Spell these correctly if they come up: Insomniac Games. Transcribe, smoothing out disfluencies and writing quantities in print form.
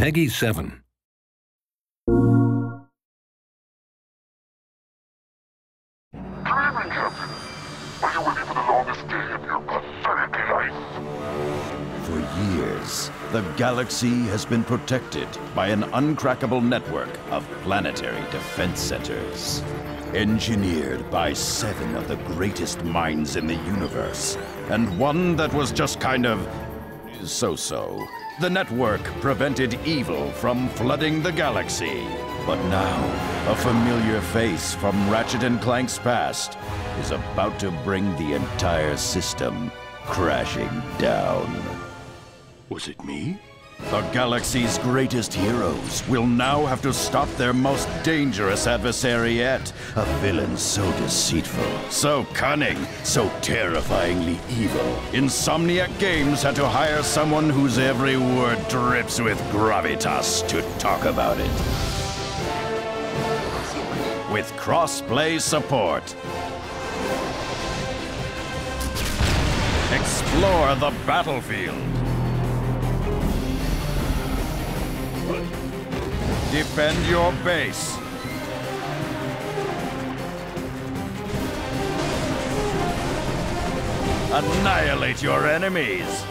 Peggy 7. The galaxy has been protected by an uncrackable network of planetary defense centers. Engineered by 7 of the greatest minds in the universe, and one that was just kind of so-so. The network prevented evil from flooding the galaxy. But now, a familiar face from Ratchet & Clank's past is about to bring the entire system crashing down. Was it me? The galaxy's greatest heroes will now have to stop their most dangerous adversary yet. A villain so deceitful, so cunning, so terrifyingly evil. Insomniac Games had to hire someone whose every word drips with gravitas to talk about it. With cross-play support. Explore the battlefield. Defend your base. Annihilate your enemies.